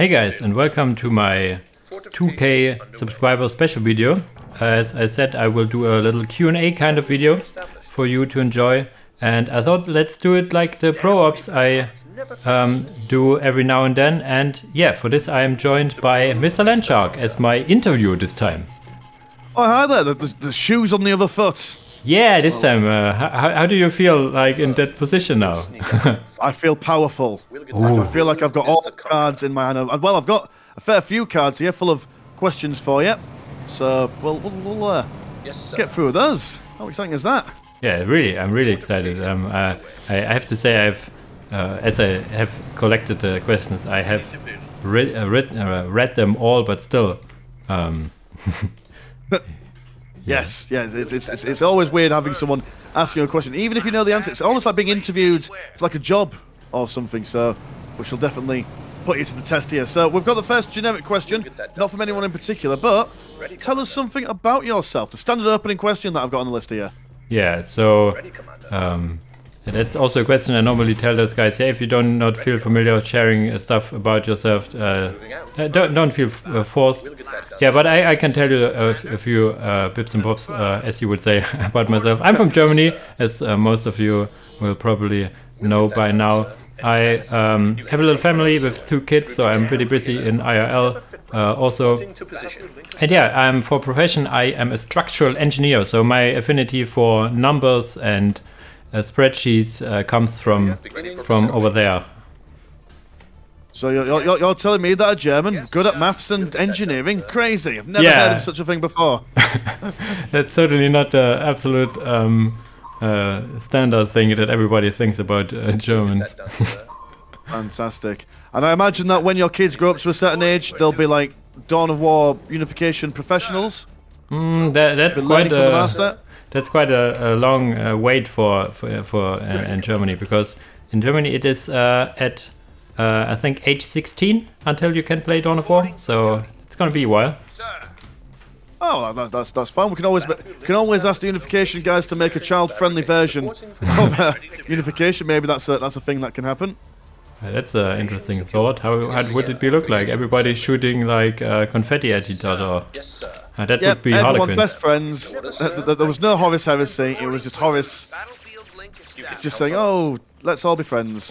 Hey guys, and welcome to my 2K subscriber special video. As I said, I will do a little Q&A kind of video for you to enjoy, and I thought let's do it like the pro-ops I do every now and then. And yeah, for this I am joined by Mr. Landshark as my interviewer this time. Oh, hi there, the shoe's on the other foot. Yeah, this time. How do you feel like in that position now? I feel powerful. Ooh. I feel like I've got all the cards in my hand. Well, I've got a fair few cards here full of questions for you. So, we'll get through those. How exciting is that? Yeah, really. I'm really excited. I have to say, I've as I have collected the questions, I have read them all, but still. Yes, yes, it's always weird having someone asking a question, even if you know the answer. It's almost like being interviewed. It's like a job or something. So we shall definitely put you to the test here. So we've got the first generic question, not from anyone in particular, but tell us something about yourself. The standard opening question that I've got on the list here. Yeah, so that's also a question I normally tell those guys. Yeah, if you do not feel familiar sharing stuff about yourself, don't feel forced. Yeah, but I can tell you a few bips and bobs, as you would say, about myself. I'm from Germany, as most of you will probably know by now. I have a little family with 2 kids, so I'm pretty busy in IRL also. And yeah, for profession, I am a structural engineer, so my affinity for numbers and spreadsheets comes from over there. So you're telling me that a German good at maths and engineering? Crazy! I've never heard of such a thing before. That's certainly not the absolute standard thing that everybody thinks about Germans. Fantastic. And I imagine that when your kids grow up to a certain age, they'll be like Dawn of War Unification professionals. That's quite a master. That's quite a long wait for in Germany, because in Germany it is at I think age 16 until you can play Dawn of War, so it's gonna be a while. Oh, that's fine. We can always ask the Unification guys to make a child-friendly version of Unification. Maybe that's a thing that can happen. That's an interesting thought. How would it be look like? Everybody shooting like confetti at each other. That would be Harlequin. Everyone best friends. There was no Horace Heresy. It was just Horace just saying, "Oh, let's all be friends."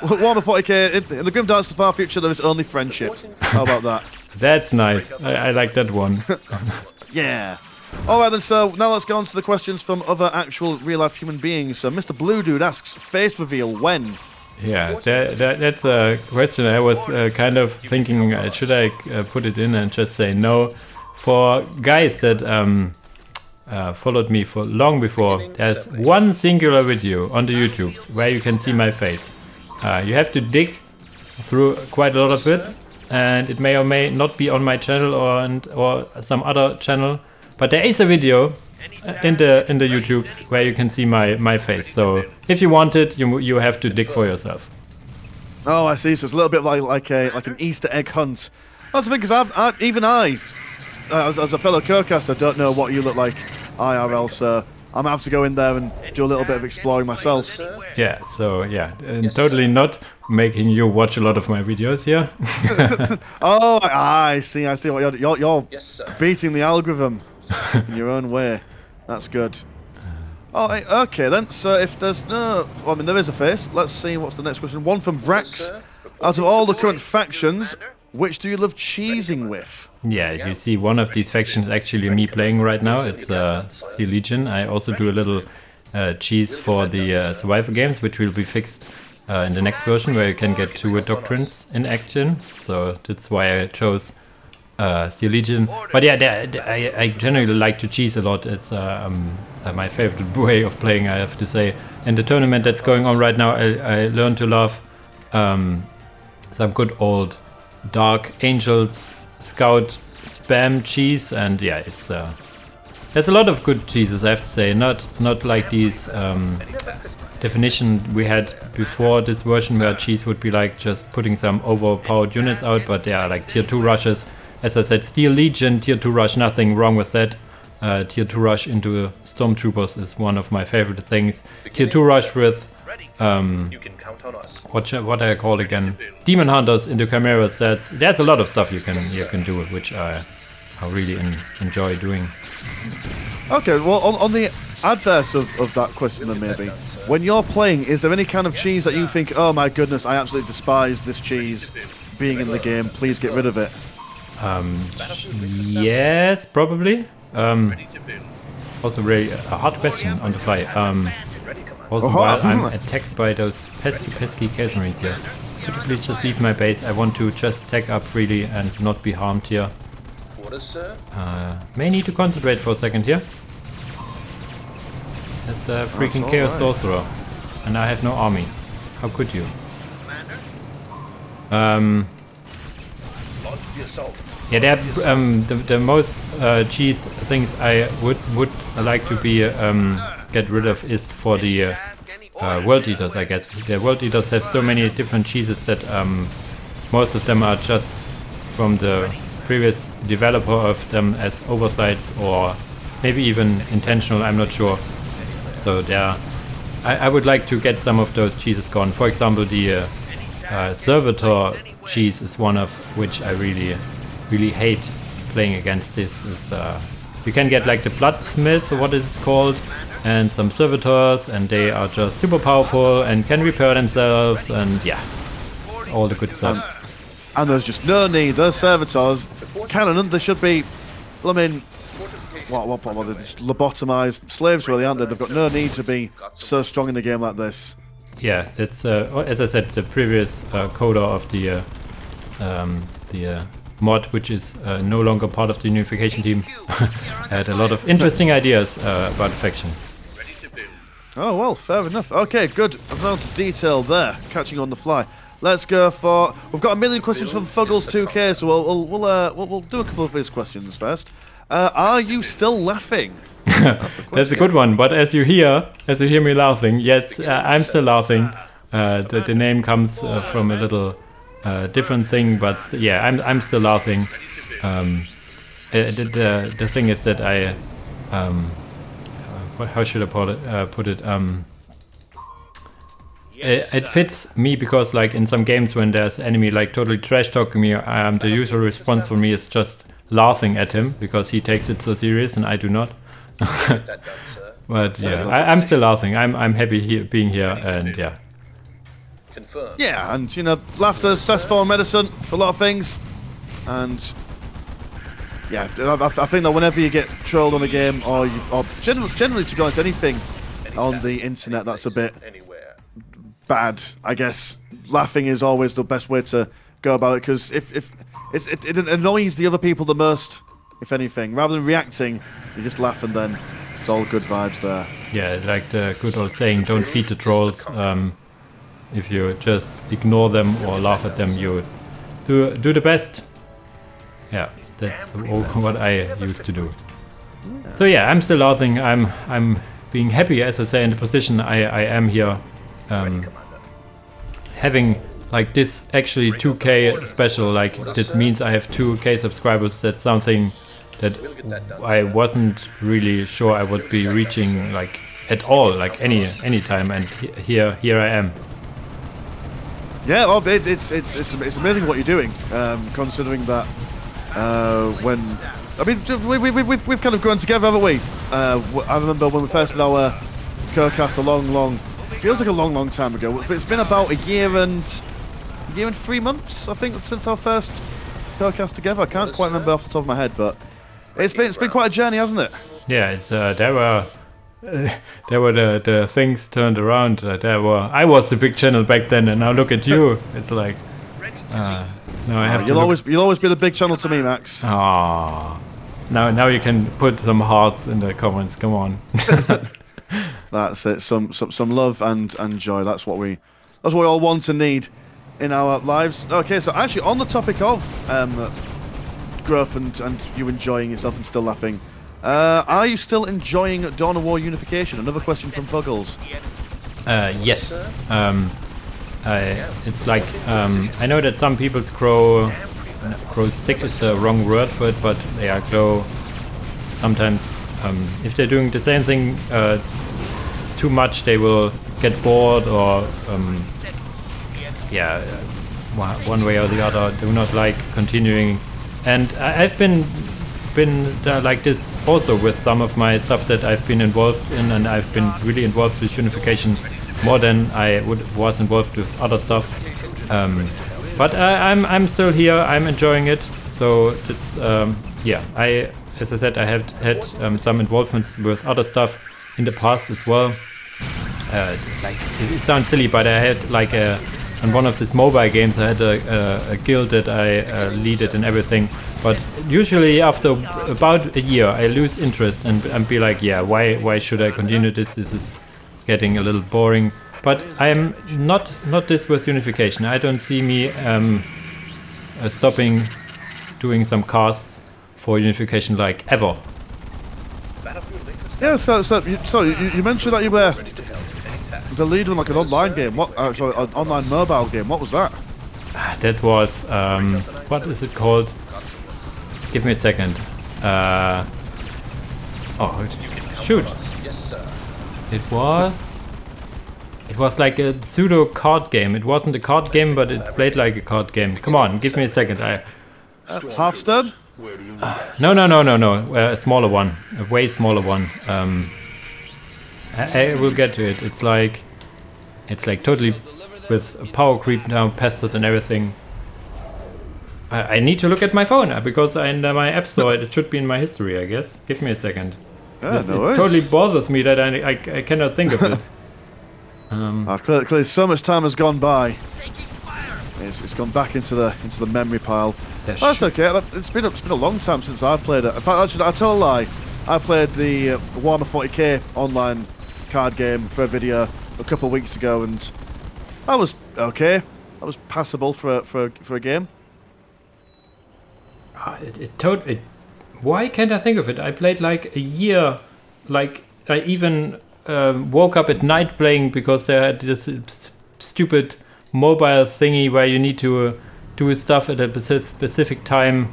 Warhammer 40K, in the grim darkness of the far future, there is only friendship. How about that? That's nice. I like that one. Yeah. All right, then. So now let's get on to the questions from other actual real-life human beings. So Mr. Blue Dude asks, "Face reveal when?" Yeah, that's a question I was kind of thinking, should I put it in and just say no? For guys that followed me for long before, there's one singular video on the YouTube where you can see my face. You have to dig through quite a lot of it, and it may or may not be on my channel or some other channel, but there is a video in the YouTubes where you can see my face. So if you want it, you have to dig for yourself. Oh, I see. So it's a little bit like an Easter egg hunt. That's the thing, because even I, as a fellow co-caster, don't know what you look like IRL. So I'm gonna have to go in there and do a little bit of exploring myself. Yeah. So yeah, and totally not making you watch a lot of my videos here. Oh, I see. I see. What you're beating the algorithm in your own way. That's good. Oh, okay then. So if there's no, well, I mean there is a face. Let's see what's the next question. One from Vrax. Out of all the current factions, which do you love cheesing with? Yeah, you see, one of these factions is actually me playing right now. It's Steel Legion. I also do a little cheese for the survival games, which will be fixed in the next version, where you can get 2 doctrines in action. So that's why I chose Steel Legion. But yeah, I generally like to cheese a lot. It's my favorite way of playing, I have to say. And the tournament that's going on right now, I learned to love some good old Dark Angels scout spam cheese. And yeah, it's there's a lot of good cheeses, I have to say. Not like these definition we had before this version, where cheese would be like just putting some overpowered units out, but there are like tier 2 rushes. As I said, Steel Legion, tier 2 rush, nothing wrong with that. Tier 2 rush into stormtroopers is one of my favorite things. Tier 2 rush with you can count on us. What I call again? Demon Hunters into Chimeras. There's a lot of stuff you can do, which I really enjoy doing. Okay, well, on the adverse of that question, then maybe, when you're playing, is there any kind of cheese that you think, oh my goodness, I absolutely despise this cheese being in the game, please get rid of it? Yes, probably. Also, really a hard question on the fly. Also, while I'm attacked by those pesky Chaos Marines here, could you please just leave my base? I want to just tech up freely and not be harmed here. May need to concentrate for a second here. There's a freaking Chaos Sorcerer, and I have no army. How could you? Yeah, they're the most cheese things I would like to be get rid of is for the World Eaters, I guess. The World Eaters have so many different cheeses that most of them are just from the previous developer of them as oversights or maybe even intentional, I'm not sure. So there, I would like to get some of those cheeses gone. For example, the Servitor cheese is one of which I really hate playing against. This is you can get like the Bloodsmith, or what it's called, and some Servitors, and they are just super powerful and can repair themselves and yeah, all the good stuff. And there's just no need. Those Servitors, cannon, they should be, I mean, what they're just lobotomized slaves really, aren't they? They've got no need to be so strong in a game like this. Yeah, it's as I said, the previous coder of the mod, which is no longer part of the Unification team, had a lot of interesting ideas about faction. Oh well, fair enough. Okay, good amount of detail there, catching on the fly. Let's go for. We've got a million questions from Fuggles2K, so we'll do a couple of his questions first. Are you still laughing? That's a good one. But as you hear me laughing, yes, I'm still laughing. The name comes from a little different thing, but yeah, I'm still laughing. The thing is that I, how should I put it? It fits me because, like, in some games when there's enemy like totally trash talking me, the usual response for me is just laughing at him because he takes it so serious and I do not. But yeah, I'm still laughing. I'm happy here, being here, and yeah. Yeah, and you know, laughter's best form of medicine for a lot of things, and yeah, I think that whenever you get trolled on a game or generally, to be honest, anything on the internet that's a bit bad, I guess laughing is always the best way to go about it, because it annoys the other people the most, if anything. Rather than reacting, you just laugh and then it's all good vibes there. Yeah, like the good old saying, don't feed the trolls. If you just ignore them or laugh at them, you do the best. Yeah, that's what I used to do. So yeah, I'm still laughing. I'm being happy, as I say, in the position I am here. Having like this actually 2K special, like that means I have 2K subscribers. That's something that I wasn't really sure I would be reaching like at all, like any time, and here I am. Yeah, well, it's amazing what you're doing, considering that when I mean we've kind of grown together, haven't we? I remember when we first did our co-cast a long. Feels like a long time ago, but it's been about a year and 3 months, I think, since our first podcast together. I can't quite remember off the top of my head, but it's been quite a journey, hasn't it? Yeah, it's there were the things turned around. I was the big channel back then, and now look at you. It's like no, I have. You'll always be the big channel to me, Max. Ah, now you can put some hearts in the comments. Come on. That's it. Some love and joy. That's what we all want and need in our lives. Okay, so actually on the topic of growth and you enjoying yourself and still laughing, are you still enjoying Dawn of War Unification? Another question from Fuggles. Yes. It's like I know that some people grow sick is the wrong word for it, but they grow sometimes if they're doing the same thing too much, they will get bored or yeah, one way or the other, do not like continuing. And I've been like this also with some of my stuff that I've been involved in, and I've been really involved with Unification more than I was involved with other stuff. But I'm still here. I'm enjoying it. So it's yeah. As I said, I have had some involvements with other stuff in the past as well. Like it sounds silly, but I had like on one of these mobile games, I had a guild that I leaded and everything. But usually after about a year, I lose interest and be like, yeah, why should I continue this? This is getting a little boring. But I'm not this with Unification. I don't see me stopping doing some casts for Unification like ever. Yeah, so you mentioned that you were the leader in like an online game. What? Sorry, an online mobile game. What was that? That was what is it called? Give me a second. Oh shoot! It was. It was like a pseudo card game. It wasn't a card game, but it played like a card game. Come on, give me a second. Hearthstone? No. A smaller one. A way smaller one. I will get to it. It's like totally with power creep now, pestered and everything. I need to look at my phone because in my app store it should be in my history, I guess. Give me a second. Yeah, no worries. It totally bothers me that I cannot think of it. Clearly so much time has gone by. It's gone back into the memory pile. That's okay. It's been a long time since I've played it. In fact, actually, I tell a lie. I played the Warhammer 40K online card game for a video a couple of weeks ago, and I was okay. I was passable for a game. Why can't I think of it? I played like a year. Like I even. Woke up at night playing because they had this stupid mobile thingy where you need to do stuff at a specific time.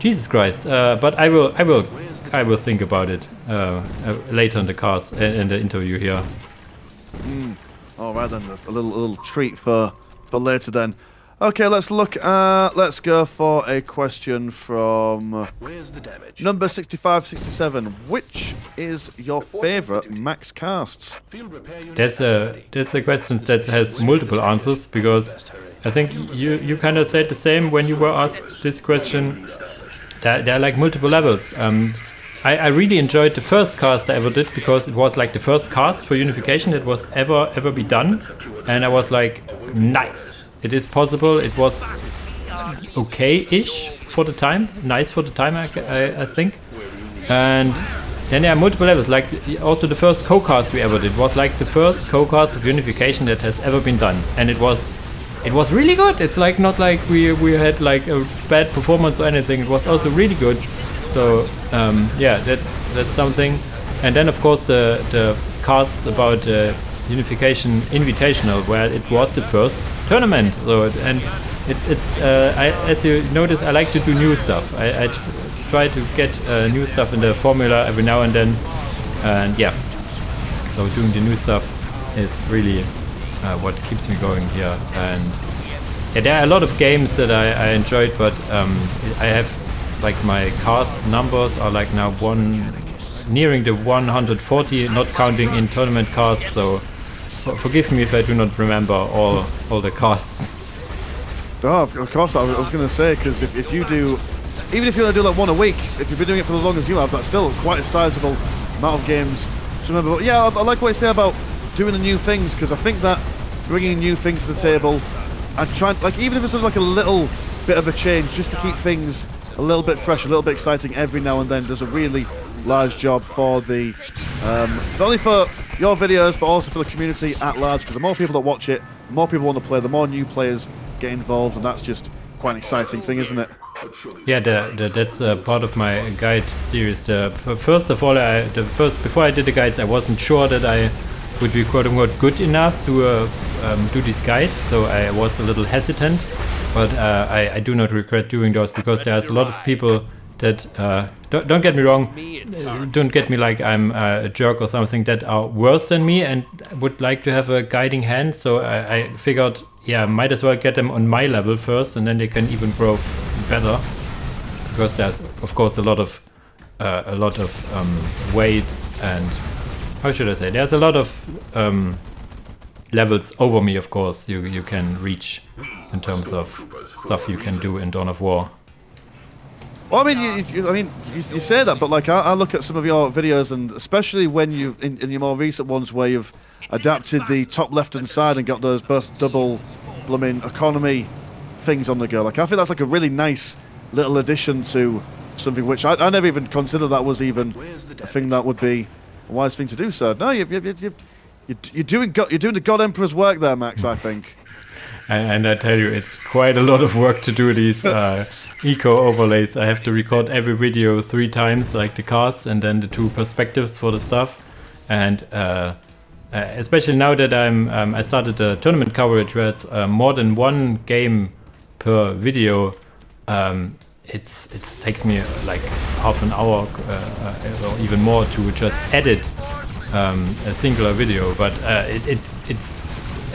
Jesus Christ! But I will think about it later in the cast in the interview here. All right then, a little treat for later then. Okay, let's look. Let's go for a question from number 6567. Which is your favorite max casts? There's a question that has multiple answers because I think you kind of said the same when you were asked this question. There are like multiple levels. I really enjoyed the first cast I ever did because it was like the first cast for Unification that was ever be done, and I was like, nice. It is possible. It was okay-ish for the time, nice for the time, I think. And then there are multiple levels. Like also the first co-cast we ever did was like the first co-cast of Unification that has ever been done, and it was really good. It's like not like we had like a bad performance or anything. It was also really good. So yeah, that's something. And then of course the casts about Unification Invitational, where it was the first tournament, and it's as you notice, I like to do new stuff. I try to get new stuff in the formula every now and then, and yeah, so doing the new stuff is really what keeps me going here. And yeah, there are a lot of games that I enjoyed, but I have like my cast numbers are like now nearing the 140, not counting in tournament casts, so forgive me if I do not remember all the casts. Oh, of course, I was going to say, because if you do, even if you only do like one a week, if you've been doing it for as long as you have, that's still quite a sizable amount of games to remember. But yeah, I like what you say about doing the new things, because I think that bringing new things to the table and trying, like even if it's sort of like a little bit of a change, just to keep things a little bit fresh, a little bit exciting every now and then, does a really large job for the, not only for your videos, but also for the community at large, because the more people that watch it, the more people want to play, the more new players get involved, and that's just quite an exciting thing, isn't it? Yeah, that's part of my guide series. First of all, before I did the guides, I wasn't sure that I would be quote-unquote good enough to do these guides, so I was a little hesitant, but I do not regret doing those, because there's a lot of people that don't get me wrong, don't get me like I'm a jerk or something, that are worse than me and would like to have a guiding hand. So I figured, yeah, might as well get them on my level first, and then they can even grow better, because there's of course a lot of weight, and how should I say, there's a lot of levels over me, of course, you can reach in terms of stuff you can do in Dawn of War. Well, I mean, you say that, but like I look at some of your videos, and especially when you've in your more recent ones where you've adapted the top left hand side and got those both double blooming economy things on the go. Like I think that's like a really nice little addition to something which I never even considered that was even a thing that would be a wise thing to do. So no, you're doing the God Emperor's work there, Max, I think. And I tell you, it's quite a lot of work to do these eco overlays. I have to record every video 3 times, like the cast and then the 2 perspectives for the stuff. And especially now that I started the tournament coverage, where it's more than 1 game per video. It takes me like half an hour or even more to just edit a singular video, but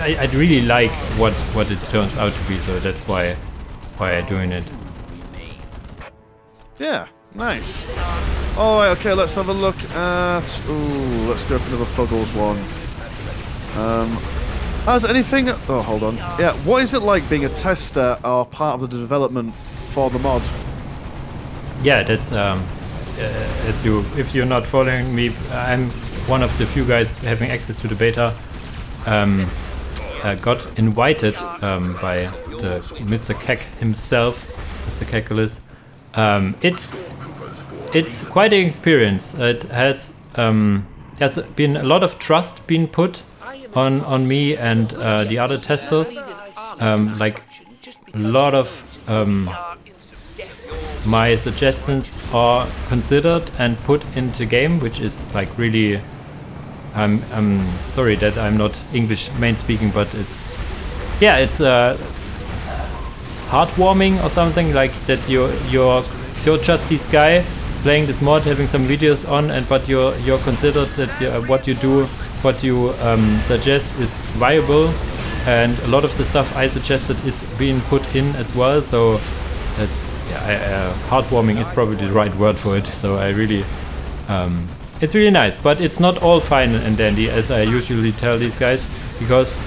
I really like what it turns out to be, so that's why I'm doing it. Yeah, nice. All right, okay, let's have a look at. Ooh, let's go for another Fuggles one. Has anything? Oh, hold on. Yeah, what is it like being a tester or part of the development for the mod? Yeah, that's if you're not following me, I'm one of the few guys having access to the beta. I got invited by the Mr. Keck himself, Mr. Keculus. It's quite an experience. It has there's been a lot of trust being put on me and the other testers. Like a lot of my suggestions are considered and put into the game, which is like really. I'm sorry that I'm not English main speaking, but it's heartwarming or something, like that you're just this guy playing this mod, having some videos on, and but you're considered that what you do, what you suggest is viable, and a lot of the stuff I suggested is being put in as well. So that's heartwarming is probably the right word for it. So I really. It's really nice, but it's not all fine and dandy, as I usually tell these guys, because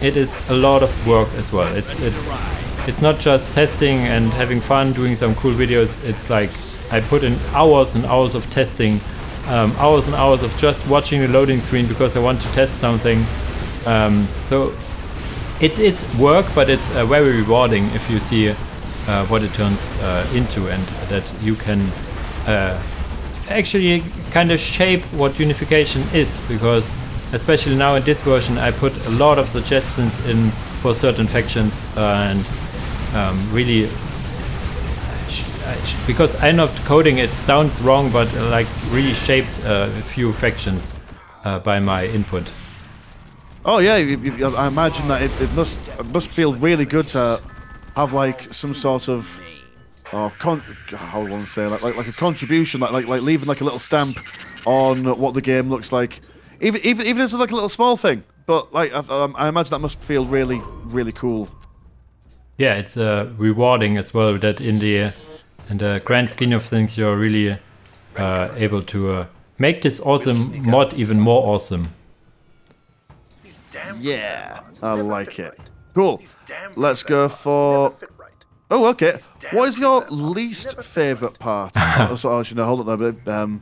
it is a lot of work as well. It's not just testing and having fun, doing some cool videos. It's like I put in hours and hours of testing, hours and hours of just watching the loading screen because I want to test something. So it is work, but it's very rewarding if you see what it turns into, and that you can actually kind of shape what unification is, because especially now in this version I put a lot of suggestions in for certain factions, and really because I'm not coding, it sounds wrong, but like really shaped a few factions by my input. Oh yeah, I imagine that it must feel really good to have like some sort of like a contribution, like leaving like a little stamp on what the game looks like, even if it's like a little small thing. But like I imagine that must feel really, really cool. Yeah, it's rewarding as well. That in the grand scheme of things, you're really able to make this awesome mod even more awesome. Yeah, I like it. Cool. Let's go for. Oh, okay. What is your least favourite part? That's what I should know. Hold on there, babe.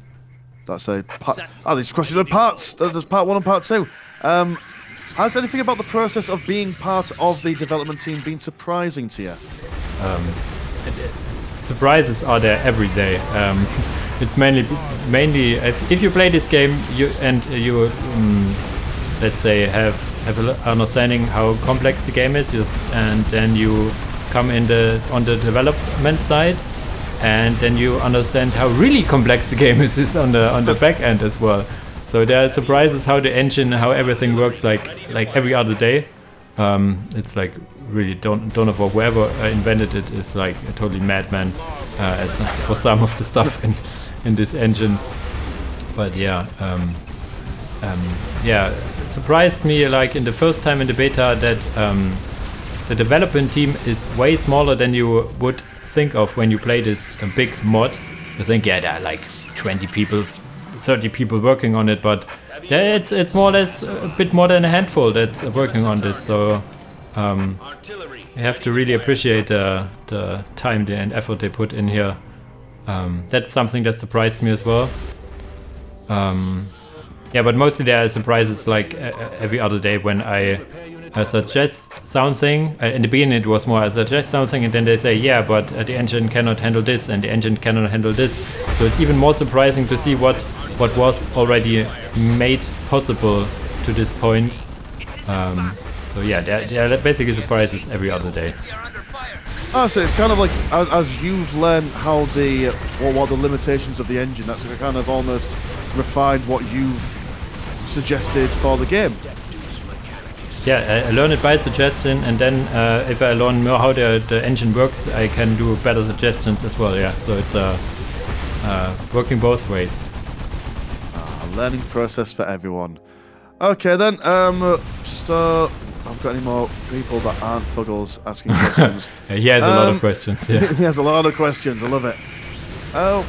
That's a part. Oh, these questions are parts. There's part 1 and part 2. Has anything about the process of being part of the development team been surprising to you? Surprises are there every day. It's mainly if you play this game, you let's say have an understanding how complex the game is, and then you come on the development side, and then you understand how really complex the game is on the back end as well. So there are surprises how the engine, how everything works, like every other day. It's like really Dawn of War, whoever invented it is like a totally madman. for some of the stuff in this engine. But yeah, it surprised me, like in the first time in the beta, that the development team is way smaller than you would think of when you play this big mod. You think, yeah, there are like 20 people, 30 people working on it, but it's more or less a bit more than a handful that's working on this. So you have to really appreciate the time and effort they put in here. That's something that surprised me as well. Yeah, but mostly there are surprises like every other day when I suggest something. In the beginning it was more I suggest something and then they say, yeah, but the engine cannot handle this and the engine cannot handle this. So it's even more surprising to see what was already made possible to this point. So yeah, there are basically surprises every other day. Oh, so it's kind of like as you've learned how the what the limitations of the engine. That's like kind of almost refined what you've suggested for the game. Yeah, I learn it by suggestion, and then if I learn more how the engine works, I can do better suggestions as well. Yeah, so it's working both ways. A learning process for everyone. Okay then, so I've got any more people that aren't Fuggles asking questions. He has a lot of questions. Yeah. He has a lot of questions. I love it. Oh.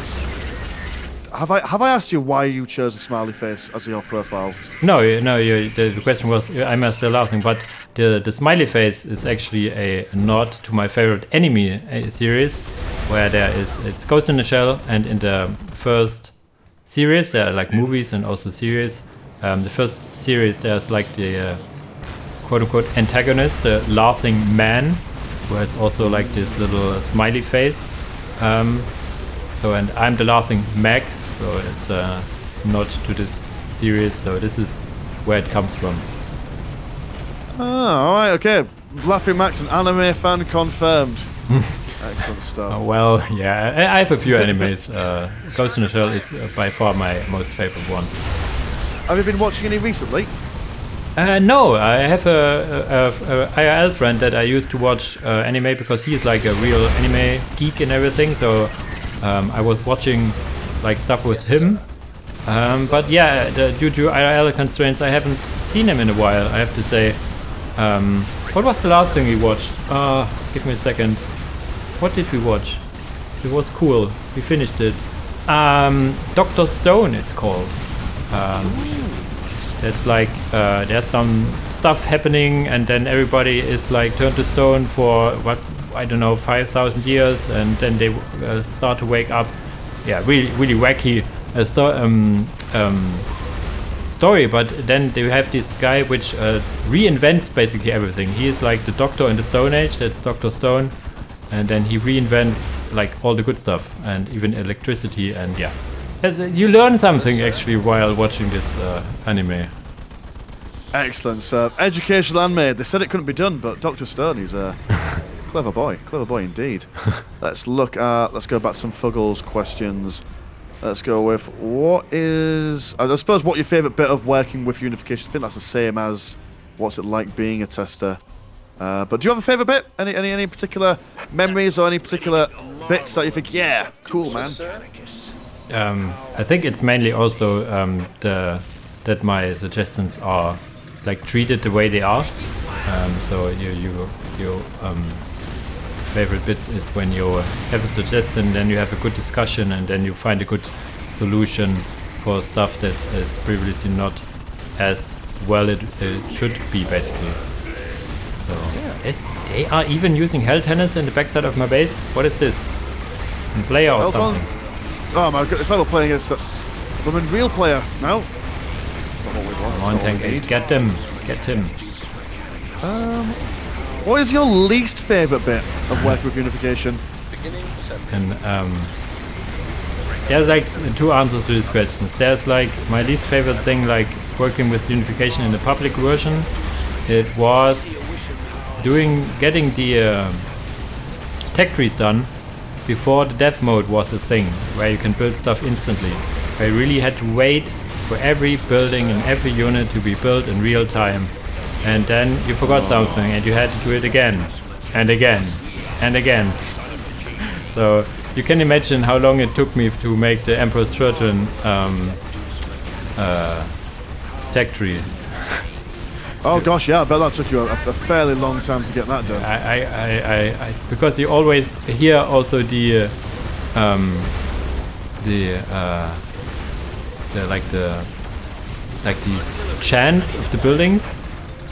Have I asked you why you chose a smiley face as your profile? No, the question was, am I still laughing? But the smiley face is actually a nod to my favorite anime series, where it's Ghost in the Shell, and in the first series, there are like movies and also series. The first series, there's like the quote-unquote antagonist, the laughing man, who has also like this little smiley face. And I'm the laughing Max, so it's a nod to this series, so this is where it comes from. Oh, alright, okay. Laughing Max, an anime fan confirmed. Excellent stuff. Well, yeah, I have a few animes. Ghost in the Shell is by far my most favorite one. Have you been watching any recently? No, I have a IRL friend that I used to watch anime, because he is like a real anime geek and everything, so I was watching like stuff with him, but yeah, due to IRL constraints, I haven't seen him in a while, I have to say. What was the last thing we watched? Give me a second. What did we watch? It was cool. We finished it. Dr. Stone, it's called. That's like there's some stuff happening, and then everybody is like turned to stone for what? I don't know, 5,000 years, and then they start to wake up. Yeah, really, really wacky story. But then they have this guy which reinvents basically everything. He is like the doctor in the Stone Age. That's Dr. Stone, and then he reinvents like all the good stuff and even electricity. And yeah, you learn something actually while watching this anime. Excellent, sir. Educational anime. They said it couldn't be done, but Dr. Stone is clever boy indeed. Let's go back to some Fuggles questions. Let's go with what your favourite bit of working with Unification? I think that's the same as what's it like being a tester. But do you have a favourite bit? Any particular memories or any particular bits that you think, yeah, cool man? I think it's mainly also that my suggestions are like treated the way they are. So your favorite bits is when you have a suggestion, then you have a good discussion, and then you find a good solution for stuff that is previously not as well it should be, basically. So yes, they are even using hell tenants in the backside of my base. What is this? In player or something? Oh my god, it's not playing against I'm in real player now. It's not what we want. Come on, Tank 8, get them, get him. What is your least favorite bit of work with Unification? And there's like two answers to these questions. There's like my least favorite thing, like working with Unification in the public version. It was getting the tech trees done before the dev mode was a thing, where you can build stuff instantly. I really had to wait for every building and every unit to be built in real time. And then you forgot something and you had to do it again and again and again. So You can imagine how long it took me to make the Emperor's Children tech tree. Oh gosh, yeah, I bet that took you a fairly long time to get that done. Because you always hear also like these chants of the buildings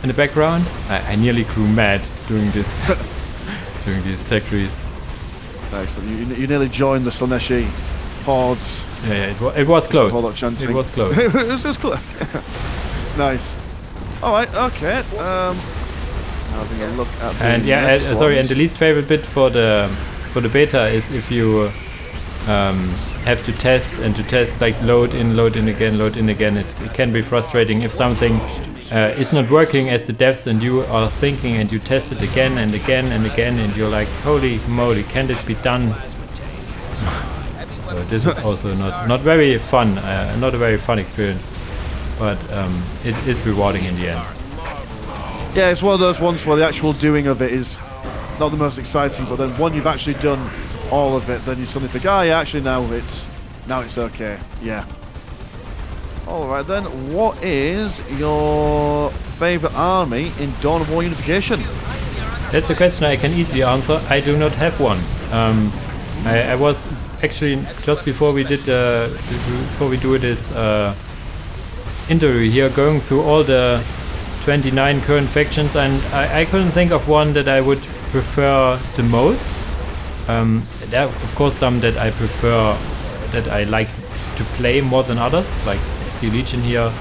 in the background. I nearly grew mad doing this, doing these tech trees. Excellent. You nearly joined the Slaneshi hordes. Yeah, yeah, it was close. All that chanting. It was close. it was close. Nice. All right. Okay. Having a look at the and yeah, sorry. And the least favorite bit for the beta is if you have to test and to test, like load in again. It can be frustrating if something is not working as the devs and you are thinking, and you test it again, and you're like, holy moly, can this be done? So this is also not very fun, not a very fun experience, but it's rewarding in the end. Yeah, it's one of those ones where the actual doing of it is not the most exciting, but then when you've actually done all of it, then you suddenly think, oh yeah, actually now it's okay. Yeah. All right then, what is your favorite army in Dawn of War Unification? That's a question I can easily answer. I do not have one. I was actually just before we did before we do this interview here, going through all the 29 current factions, and I couldn't think of one that I would prefer the most. There are of course some that I prefer, that I like to play more than others, like Steel Legion here.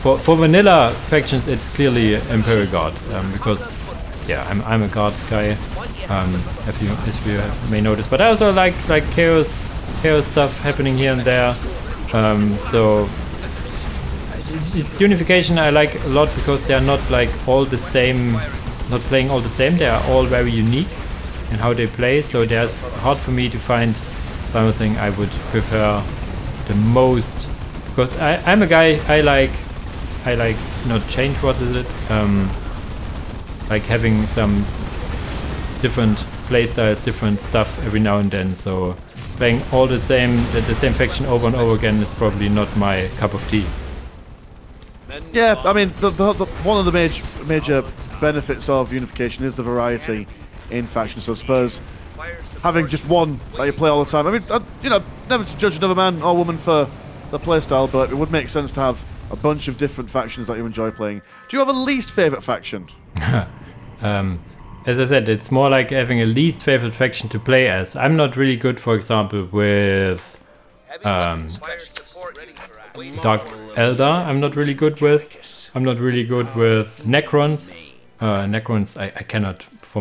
For vanilla factions, it's clearly Imperial Guard, because yeah, I'm a Guards guy, if you may notice. But I also like chaos stuff happening here and there. So it's Unification I like a lot because they are not like all the same, not playing all the same. They are all very unique in how they play. So there's hard for me to find something I would prefer the most. Because I'm a guy, I like not change, what is it, like having some different playstyles, different stuff every now and then. So playing all the same faction over and over again is probably not my cup of tea. Yeah, I mean the one of the major benefits of Unification is the variety in factions. So I suppose having just one that you play all the time, I mean, you know, never to judge another man or woman for the playstyle, but it would make sense to have a bunch of different factions that you enjoy playing. Do you have a least favorite faction? As I said, it's more like having a least favorite faction to play as. I'm not really good, for example, with Dark Eldar. I'm not really good with Necrons. Necrons, I cannot, for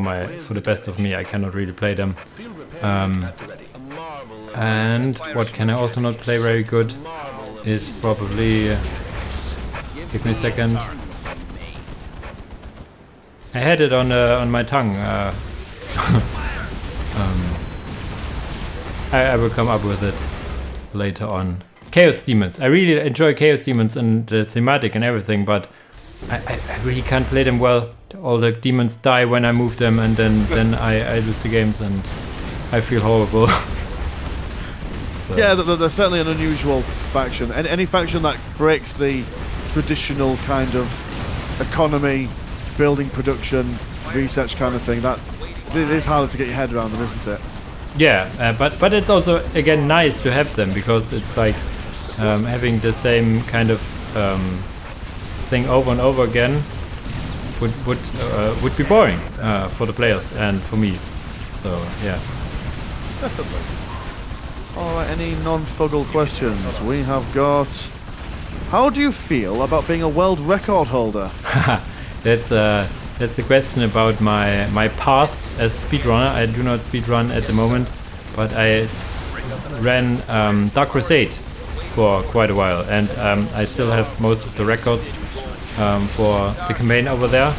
the best of me, I cannot really play them. And what can I also not play very good is probably, give me a second. I had it on my tongue. I will come up with it later on. Chaos Demons. I really enjoy Chaos Demons and the thematic and everything, but I really can't play them well. All the demons die when I move them, and then I lose the games and I feel horrible. So. Yeah, they're certainly an unusual faction. Any faction that breaks the traditional kind of economy, building, production, research kind of thing, that it is harder to get your head around them, isn't it? Yeah, but it's also, again, nice to have them, because it's like having the same kind of thing over and over again would be boring for the players and for me. So yeah. Definitely. Alright, any non-Fuggle questions? We have got... How do you feel about being a world record holder? That's a question about my past as speedrunner. I do not speedrun at the moment, but I ran Dark Crusade for quite a while, and I still have most of the records for the campaign over there.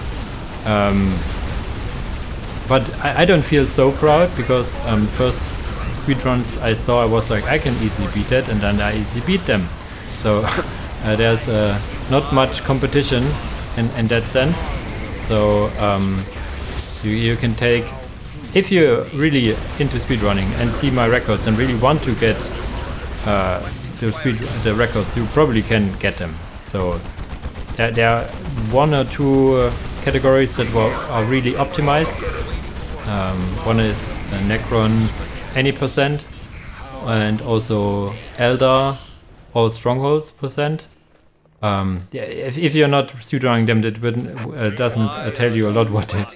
But I don't feel so proud, because first speedruns I saw, I was like, I can easily beat that, and then I easily beat them. So there's not much competition in that sense. So you can take if you're really into speedrunning and see my records and really want to get the records, you probably can get them. So there are one or two categories that are really optimized. One is Necron any percent, and also Eldar all Strongholds percent. If you're not pseudorunning them, that doesn't tell you a lot what it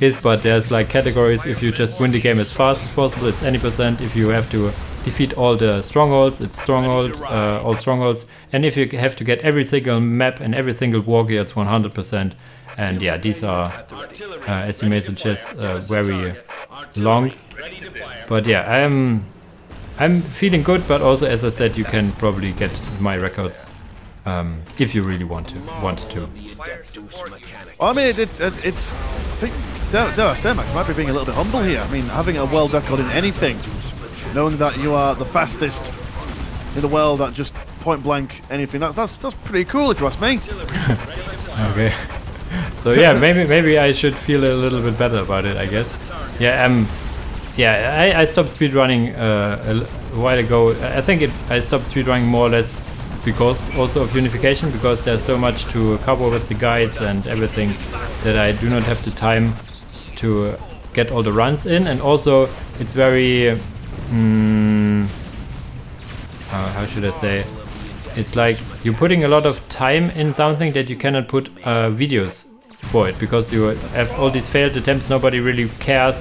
is, but there's like categories. If you just win the game as fast as possible, it's any percent. If you have to defeat all the Strongholds, it's Stronghold, all Strongholds. And if you have to get every single map and every single war gear, it's 100%. And yeah, these are, as you may suggest, very long. But yeah, I'm feeling good, but also, as I said, you can probably get my records if you really want to. Well, I mean, it's I think dare I say, Max might be being a little bit humble here. I mean, having a world record in anything, knowing that you are the fastest in the world at just point blank anything, that's pretty cool if you ask me. Okay. So yeah, maybe I should feel a little bit better about it, I guess. Yeah, I stopped speedrunning a while ago. I think I stopped speedrunning more or less because also of Unification, because there's so much to cover with the guides and everything that I do not have the time to get all the runs in. And also it's very, how should I say? It's like you're putting a lot of time in something that you cannot put videos for it, because you have all these failed attempts, nobody really cares.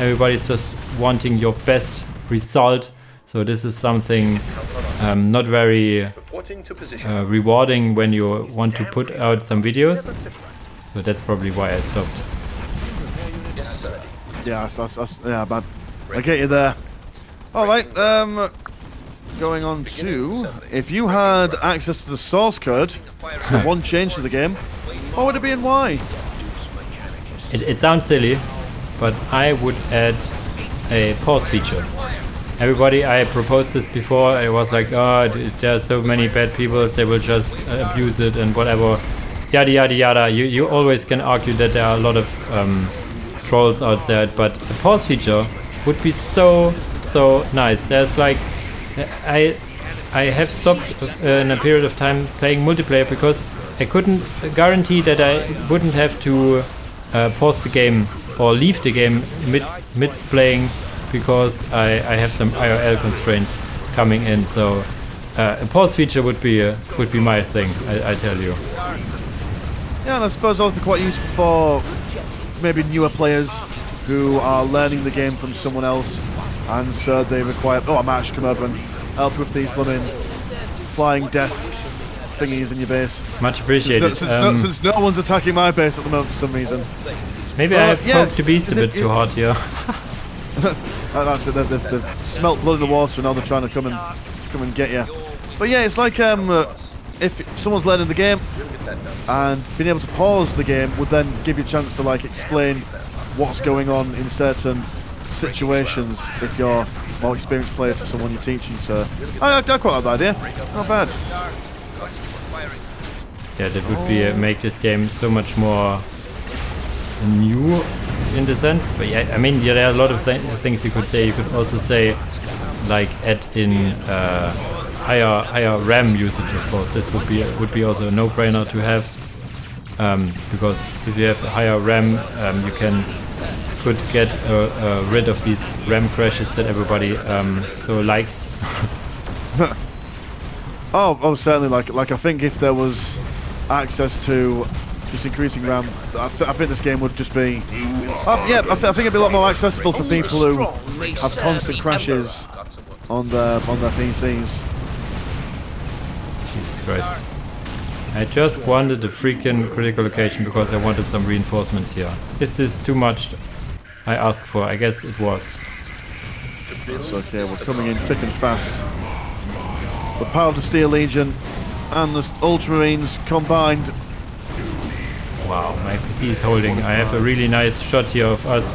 Everybody's just wanting your best result. So this is something not very rewarding when you want to put out some videos. So that's probably why I stopped. Yeah, yeah, but I get you there. All right, going on to, if you had access to the source code for one change to the game, what would it be and why? It sounds silly, but I would add a pause feature. Everybody, I proposed this before, it was like, oh, there are so many bad people, they will just abuse it and whatever, yada yada yada. You always can argue that there are a lot of trolls out there, but the pause feature would be so nice. There's like, I have stopped in a period of time playing multiplayer because I couldn't guarantee that I wouldn't have to pause the game or leave the game midst playing, because I have some IRL constraints coming in. So a pause feature would be my thing, I tell you. Yeah, and I suppose that would be quite useful for maybe newer players who are learning the game from someone else, and so they require, oh, I might actually come over and help with these blooming flying death thingies in your base. Much appreciated. Since no one's attacking my base at the moment for some reason. Maybe I have poked the beast a bit too hard here. That's it. They've smelt blood in the water, and now they're trying to come and get you. But yeah, it's like if someone's learning the game, and being able to pause the game would then give you a chance to like explain what's going on in certain situations if you're a more experienced player to someone you're teaching. So I quite like that idea. Not bad. Yeah, that would be make this game so much more new in the sense. But yeah, I mean, yeah, there are a lot of things you could say. You could also say like add in higher RAM usage, of course. This would be also a no-brainer to have, because if you have higher RAM, you could get rid of these RAM crashes that everybody so likes. oh certainly, like I think if there was access to just increasing RAM, I think this game would just be, I think it'd be a lot more accessible for people who have constant crashes on their PCs. Jesus Christ! I just wanted a freaking critical location because I wanted some reinforcements here. Is this too much? I asked for. I guess it was. It's okay. We're coming in thick and fast. The power of the Steel Legion and the Ultramarines combined. Wow, my PC is holding. I have a really nice shot here of us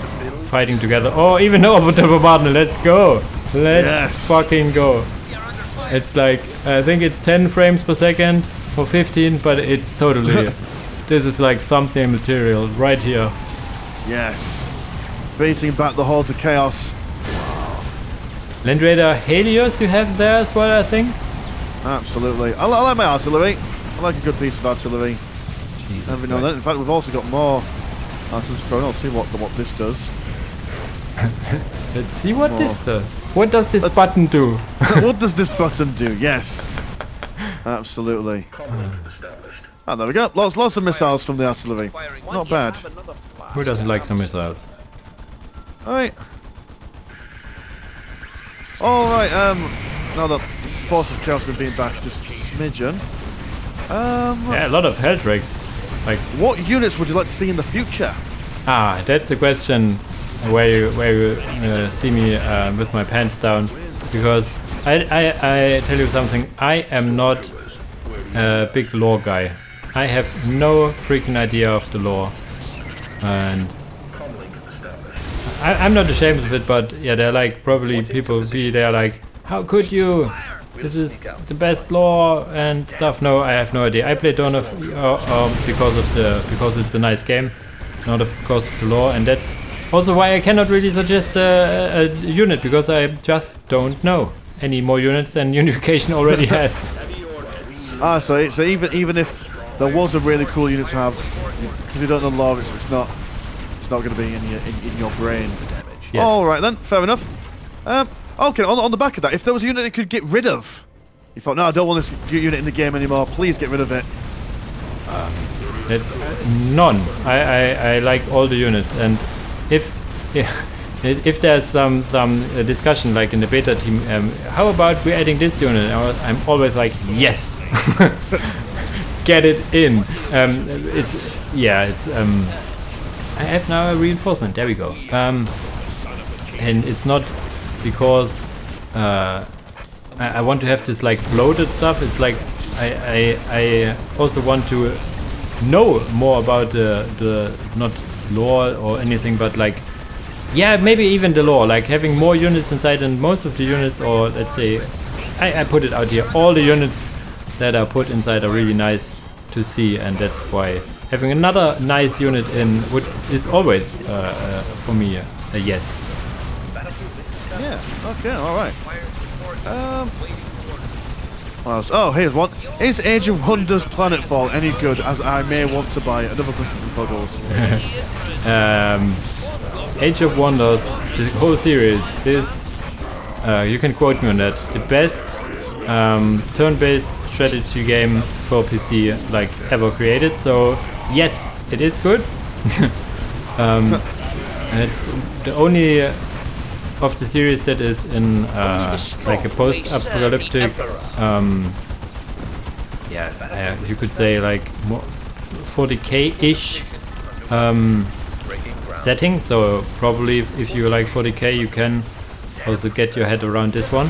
fighting together. Oh, even over the bombardment. Let's go. Let's fucking go. It's like, I think it's 10 frames per second or 15, but it's totally. This is like thumbnail material right here. Yes. beating back the hordes of chaos. Land Raider Helios you have there as well, I think. Absolutely. I like my artillery. I like a good piece of artillery. Every now and then. In fact, we've also got more artillery thrown. I'll see what this does. Let's see what this does. What does this button do? What does this button do? Yes. Absolutely. Oh, there we go. Lots of missiles from the artillery. Not bad. Who doesn't like some missiles? Alright. Alright, now the force of chaos has been back just a smidgen. Yeah, a lot of hell tricks. Like, what units would you like to see in the future? Ah, that's a question where you see me with my pants down, because I tell you something, I am not a big lore guy. I have no freaking idea of the lore, and I'm not ashamed of it, but yeah, they're like, probably people be there like, how could you? This is the best lore and stuff. No, I have no idea. I play Dawn of War because it's a nice game, not because of the lore, and that's also why I cannot really suggest a unit, because I just don't know any more units than Unification already has. Ah, so even if there was a really cool unit to have, because you don't know lore, it's not going to be in your brain. Yes. All right then, fair enough. Okay, on the back of that, if there was a unit it could get rid of, you thought, no, I don't want this unit in the game anymore, please get rid of it. It's none. I like all the units, and if there's some discussion, like in the beta team, how about we're adding this unit? I'm always like, yes, get it in. I have now a reinforcement. There we go. And it's not because I want to have this like bloated stuff. It's like I also want to know more about the not lore or anything, but like, yeah, maybe even the lore, like having more units inside, and most of the units, or let's say I put it out here, all the units that are put inside are really nice to see, and that's why having another nice unit in would is always for me a yes. Yeah, okay, alright. Oh, here's one. Is Age of Wonders Planetfall any good, as I may want to buy it? Another question from Fuggles. Age of Wonders, the whole series, is, you can quote me on that, the best turn-based strategy game for PC like ever created. So yes, it is good. And it's the only of the series that is in like a post-apocalyptic, you could say like 40k-ish setting. So probably if you like 40k, you can also get your head around this one.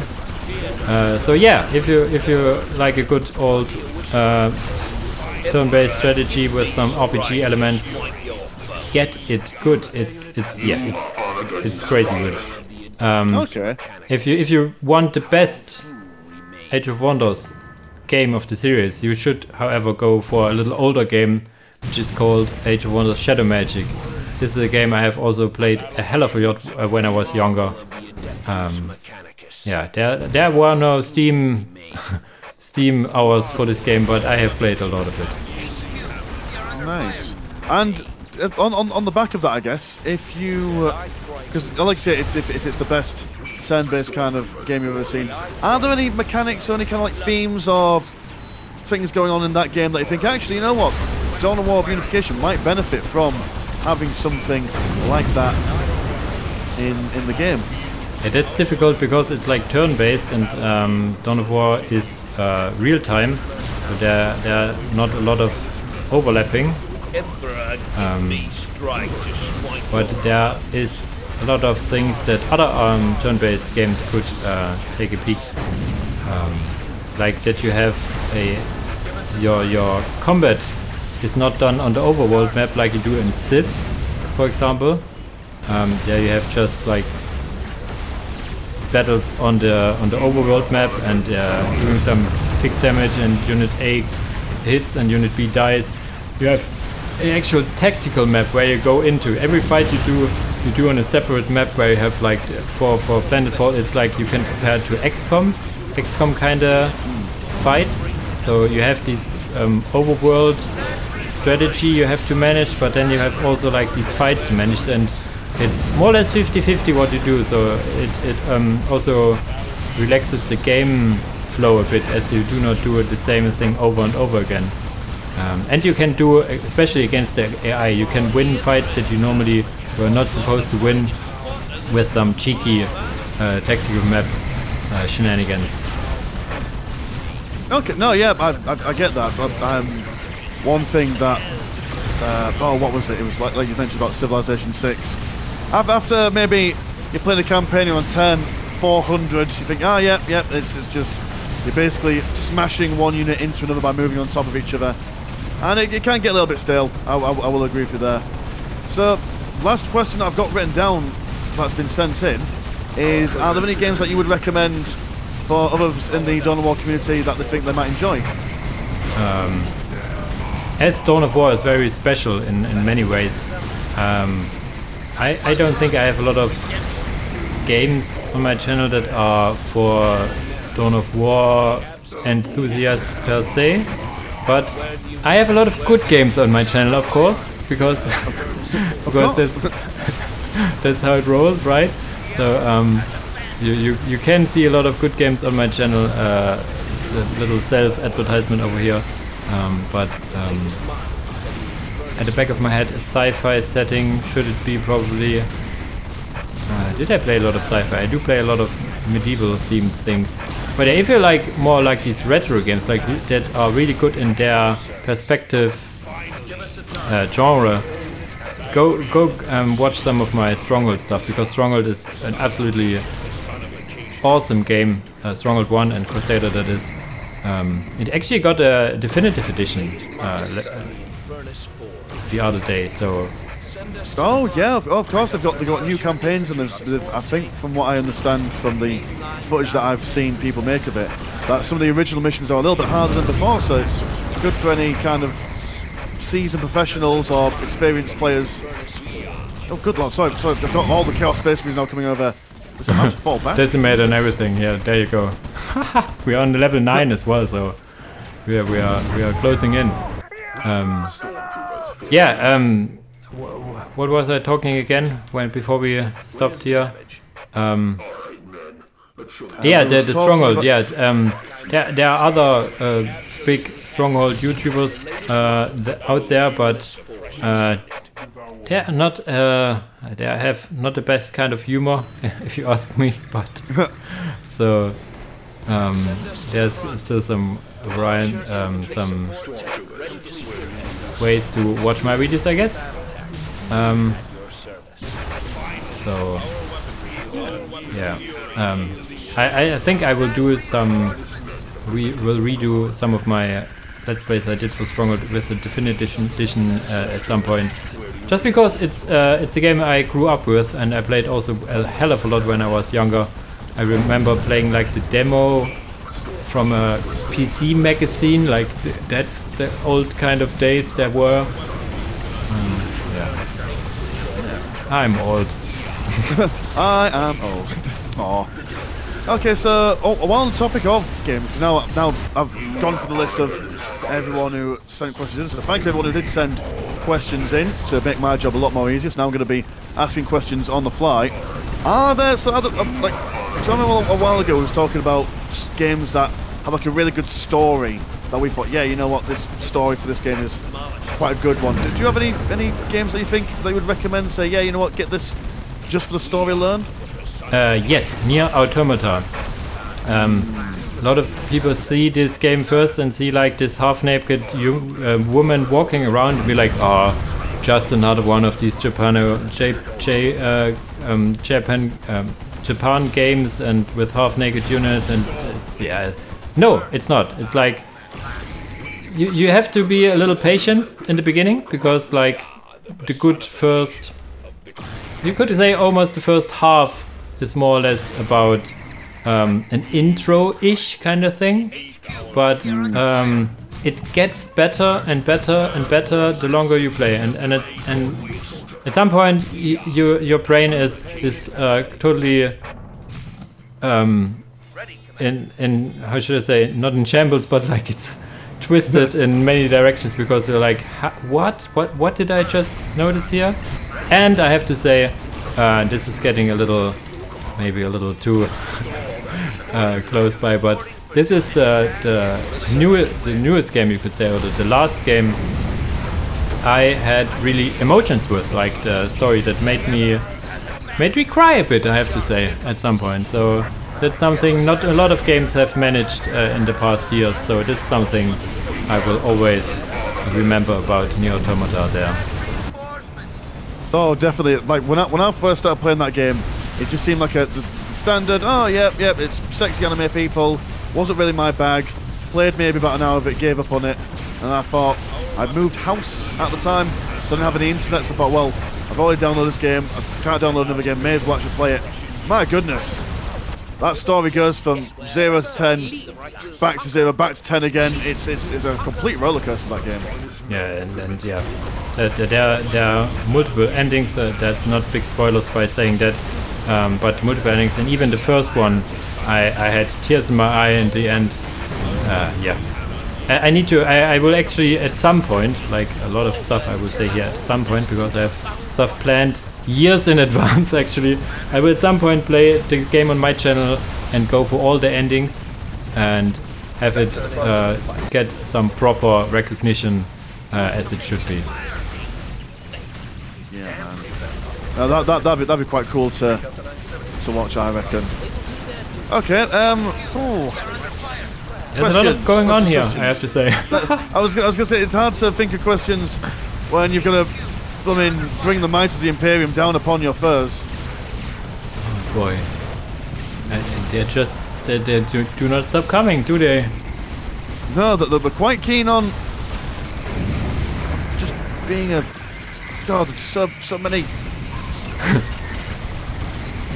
So yeah, if you like a good old turn-based strategy with some RPG elements, get it good. It's crazy good. Okay. If you want the best Age of Wonders game of the series, you should, however, go for a little older game, which is called Age of Wonders Shadow Magic. This is a game I have also played a hell of a lot when I was younger. Yeah, there were no Steam hours for this game, but I have played a lot of it. Nice. And on the back of that, I guess, if you, because like I say, if it's the best turn-based kind of game you've ever seen, are there any mechanics or any kind of like themes or things going on in that game that you think, actually, you know what, Dawn of War Unification might benefit from having something like that in the game? Yeah, that's difficult because it's like turn-based, and Dawn of War is real-time, so there are not a lot of overlapping. But there is a lot of things that other turn-based games could take a peek, like that you have your combat is not done on the overworld map like you do in Civ, for example. There you have just like battles on the overworld map, and doing some fixed damage, and Unit A hits and Unit B dies. You have an actual tactical map where you go into every fight you do. you do on a separate map where you have like for Planetfall, it's like you can compare to XCOM kind of fights. So you have these overworld strategy you have to manage, but then you have also like these fights to manage, and it's more or less 50-50 what you do. So it also relaxes the game flow a bit, as you do not do the same thing over and over again. And you can do, especially against the AI, you can win fights that you normally were not supposed to win with some cheeky tactical map shenanigans. Okay, no, yeah, I get that, but one thing that, what was it? It was like you mentioned about Civilization 6. After maybe you play the campaign, you're on turn 400, you think, ah, yep, it's just, you're basically smashing one unit into another by moving on top of each other. And it can get a little bit stale, I will agree with you there. So, last question I've got written down that's been sent in is, are there any games that you would recommend for others in the Dawn of War community that they think they might enjoy? As Dawn of War is very special in many ways, I don't think I have a lot of games on my channel that are for Dawn of War enthusiasts per se, but I have a lot of good games on my channel, of course, because that's how it rolls, right? So you can see a lot of good games on my channel. The little self-advertisement over here. But at the back of my head, a sci-fi setting, should it be probably? Did I play a lot of sci-fi? I do play a lot of medieval themed things. But if you like more like these retro games, like that are really good in their perspective genre, go watch some of my Stronghold stuff, because Stronghold is an absolutely awesome game. Stronghold 1 and Crusader, that is. It actually got a definitive edition the other day, so. Oh yeah, of course they've got new campaigns, and I think from what I understand from the footage that I've seen people make of it, that some of the original missions are a little bit harder than before, so it's good for any kind of seasoned professionals or experienced players. Oh good lord, sorry, I've got all the Chaos Space Marines now coming over. There's a bunch of fall back. Decimate and everything, yeah, there you go. We're on the level 9 as well, so we are closing in. What was I talking again before we stopped here? Yeah, the Stronghold, yeah. There are other big Stronghold YouTubers out there, but they have not the best kind of humor, if you ask me, but so there's still some ways to watch my videos, I guess. So yeah, I think I will do some. We will redo some of my Let's Plays I did for Stronghold with the definitive edition at some point, just because it's a game I grew up with, and I played also a hell of a lot when I was younger. I remember playing like the demo from a PC magazine, like that's the old kind of days there were. I'm old. I am old. Aww. Okay, so while on the topic of games, now I've gone for the list of everyone who sent questions in. So thank you everyone who did send questions in to make my job a lot more easier. So now I'm going to be asking questions on the fly. Are there? So I remember a while ago we was talking about games that have like a really good story that we thought, yeah, you know what, this story for this game is quite a good one. Do you have any games that you think they would recommend? Say, yeah, you know what, get this just for the story alone? Yes, NieR: Automata. A lot of people see this game first and see like this half-naked woman walking around and be like, ah, oh, just another one of these Japan games and with half-naked units, and it's, yeah, no, it's not. It's like you have to be a little patient in the beginning, because like the good first, you could say almost the first half is more or less about an intro-ish kind of thing, but it gets better and better and better the longer you play, and At some point, your brain is totally in how should I say, not in shambles, but like it's twisted in many directions, because you're like, what did I just notice here? And I have to say, this is getting a little, maybe a little too close by, but this is the newest game, you could say, or the last game I had really emotions with, like the story that made me cry a bit, I have to say, at some point. So that's something not a lot of games have managed in the past years, so this is something I will always remember about NieR: Automata there. Oh, definitely. Like, when I first started playing that game, it just seemed like the standard, oh, yep, it's sexy anime people. Wasn't really my bag. Played maybe about an hour of it, gave up on it, and I thought, I'd moved house at the time, so I didn't have any internet, so I thought, well, I've already downloaded this game, I can't download another game, may as well actually play it. My goodness. That story goes from 0 to 10, back to 0, back to 10 again. It's a complete rollercoaster, that game. Yeah, and yeah, there are multiple endings. That's not big spoilers by saying that, but multiple endings. And even the first one, I had tears in my eye in the end. Yeah, I need to. I will actually at some point, like a lot of stuff, I will say here at some point, because I have stuff planned years in advance. Actually, I will at some point play the game on my channel and go for all the endings and have it get some proper recognition as it should be. Yeah, man. That'd be quite cool to watch, I reckon. Okay. There's a lot of going on here, I have to say. I was gonna say, it's hard to think of questions when you've got to, I mean, bring the might of the Imperium down upon your foes. Oh boy. They do not stop coming, do they? No, they were quite keen on just being a... God, there's so many.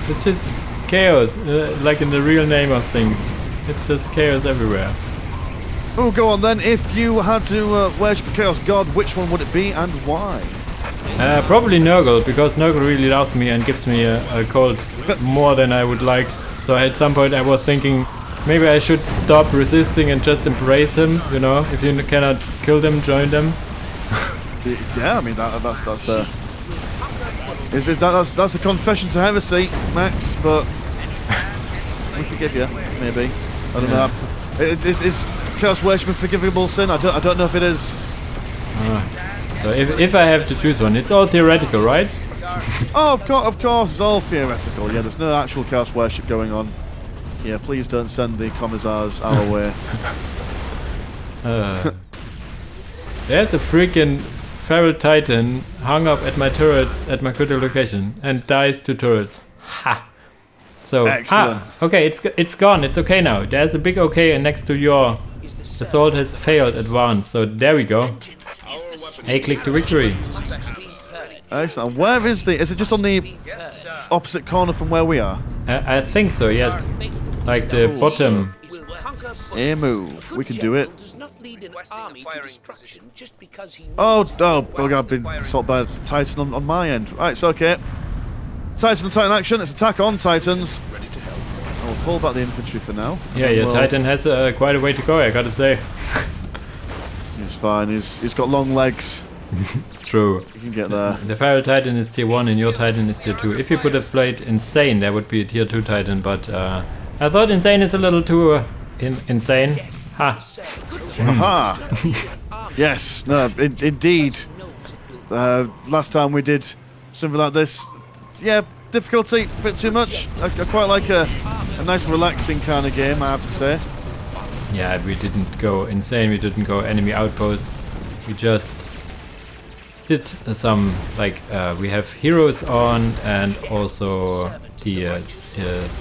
It's just chaos, like in the real name of things. It's just chaos everywhere. Oh, go on then. If you had to worship a chaos god, which one would it be and why? Probably Nurgle, because Nurgle really loves me and gives me a cold more than I would like. So at some point I was thinking, maybe I should stop resisting and just embrace him, you know, if you cannot kill them, join them. Yeah, I mean, that's a confession to heresy, Max, but we forgive you, maybe. I don't know. Is chaos worship a forgivable sin? I don't know if it is. So if I have to choose one, it's all theoretical, right? Oh, of course, it's all theoretical. Yeah, there's no actual chaos worship going on. Yeah, please don't send the commissars our way. There's a freaking feral titan hung up at my turrets at my critical location and dies to turrets. Ha! So, excellent. Okay, it's gone. It's okay now. There's a big okay next to your assault has failed at once. So there we go. 8-click to victory. Excellent. Where is the... Is it just on the opposite corner from where we are? I think so, yes. Like the bottom. Air move. We can do it. Oh, I've been assaulted by a Titan on my end. Right, it's okay. Titan action. It's attack on Titans. I'll pull back the infantry for now. Yeah, your Titan has quite a way to go, I gotta say. It's fine, he's got long legs. True. You can get there. The Feral Titan is tier 1 and your Titan is tier 2. If you could have played Insane, there would be a tier 2 Titan, but I thought Insane is a little too insane. Ha! Aha! Yes, no, indeed. Last time we did something like this. Yeah, difficulty, a bit too much. I quite like a nice relaxing kind of game, I have to say. Yeah, we didn't go insane, we didn't go enemy outposts, we just did some, like, we have heroes on, and also the,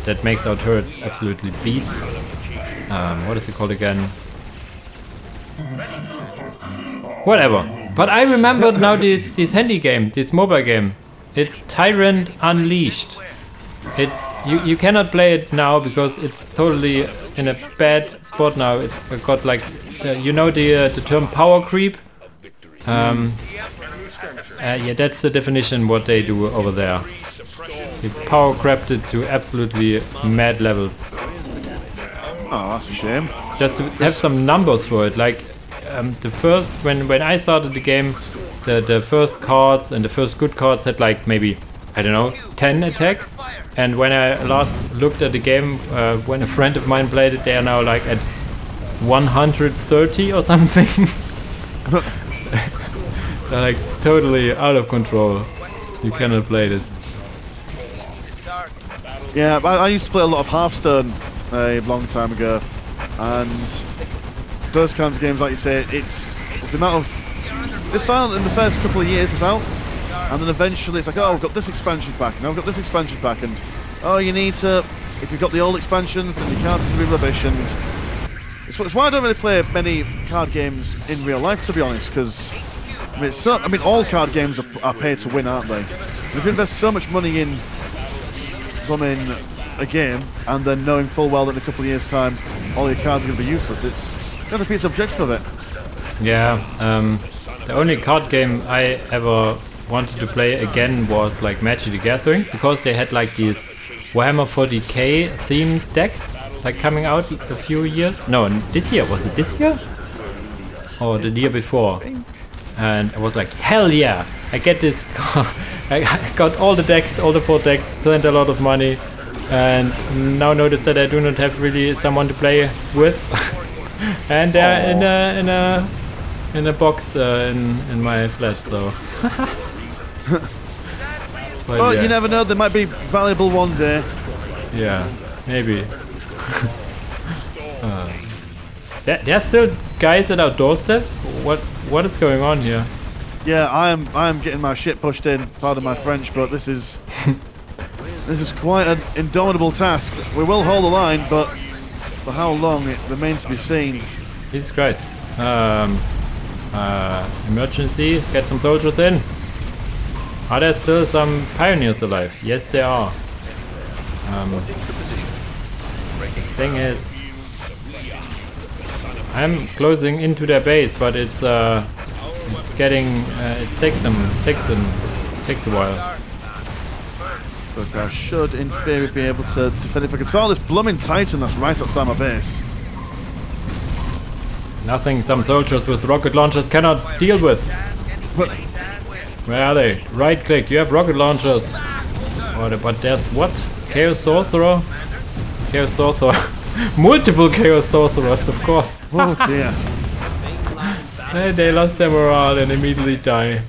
that makes our turrets absolutely beasts. What is it called again? Whatever. But I remembered now this handy game, this mobile game. It's Tyrant Unleashed. It's you cannot play it now because it's totally in a bad spot now. It's got like the term power creep. Yeah, that's the definition what they do over there. They power crapped it to absolutely mad levels. Oh, that's a shame. Just to have some numbers for it, like the first, when I started the game, the first cards and the first good cards had like maybe, I don't know, 10 attack. And when I last looked at the game, when a friend of mine played it, they are now like at 130 or something. They're like totally out of control. You cannot play this. Yeah, I used to play a lot of Hearthstone a long time ago, and those kinds of games, like you say, it's the amount of... It's found in the first couple of years it's out, and then eventually it's like, oh, I've got this expansion pack, and I've got this expansion pack, and oh, you need to... If you've got the old expansions, then your cards can be rubbish, and... It's why I don't really play many card games in real life, to be honest, because... I mean, all card games are pay to win, aren't they? And if you invest so much money in a game, and then knowing full well that in a couple of years' time all your cards are going to be useless, it's got to be subjective of it. Yeah, the only card game I ever wanted to play again was like Magic the Gathering, because they had like these Warhammer 40K themed decks like coming out a few years. No, this year, was it this year? Or the year before? And I was like, hell yeah, I get this card. I got all the decks, all the 4 decks, spent a lot of money, and now notice that I do not have really someone to play with. And they're in a box in my flat, so. Well, yeah. You never know, they might be valuable one day. Yeah, maybe. There's still guys at our doorsteps. What is going on here? Yeah, I am getting my shit pushed in. Pardon my French, but this is this is quite an indomitable task. We will hold the line, but for how long it remains to be seen. Jesus Christ! Emergency! Get some soldiers in. Are there still some pioneers alive? Yes, there are. Thing is, I'm closing into their base, but it's getting it takes a while. Look, I should in theory be able to defend if I can saw this blooming Titan that's right outside my base. Nothing some soldiers with rocket launchers cannot deal with. But where are they? Right click, you have rocket launchers. Oh, but there's what? Chaos Sorcerer? Chaos Sorcerer. Multiple Chaos Sorcerers, of course. Oh dear. They lost their morale and immediately die.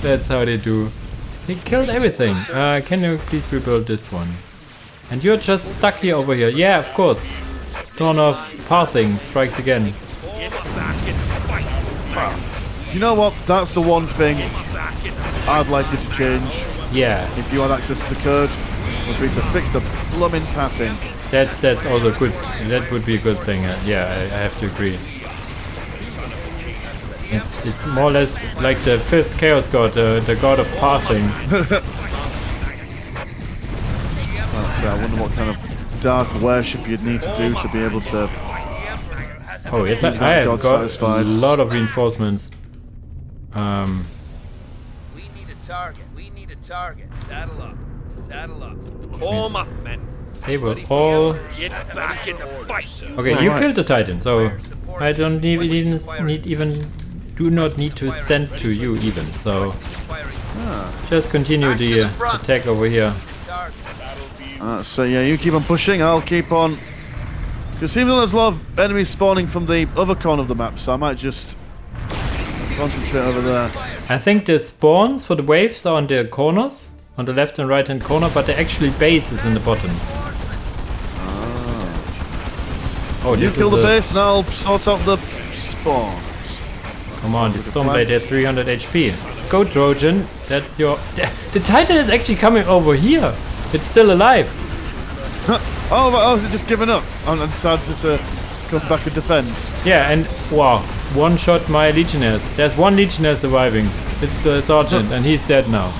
That's how they do. They killed everything. Can you please rebuild this one? And you're just stuck here over here. Yeah, of course. Dawn of Pathing strikes again. You know what? That's the one thing I'd like you to change. Yeah. If you had access to the code, would be to fix the blooming pathing. That's also good. That would be a good thing. Yeah, I have to agree. It's more or less like the 5th Chaos God, the God of Pathing. I wonder what kind of dark worship you'd need to do to be able to... Oh, yes, I have got a lot of reinforcements. We need a target. We need a target. Saddle up. Saddle up. Form up, men. They were all... Okay, you killed the Titan, so I don't do not need to send to you even, so just continue the attack over here. So yeah, you keep on pushing, I'll keep on... It seems like there's a lot of enemies spawning from the other corner of the map, so I might just concentrate over there. I think the spawns for the waves are on the corners, on the left and right hand corner, but the actually base is in the bottom. Oh, you kill the base and I'll sort out the spawn. Come on, it's Stormblade at 300 HP. Go, Trojan. That's your... The Titan is actually coming over here. It's still alive. Oh, is it just giving up? And decides to come back and defend. Yeah, and wow. One shot my Legionnaires. There's one Legionnaire surviving. It's the Sergeant, and he's dead now.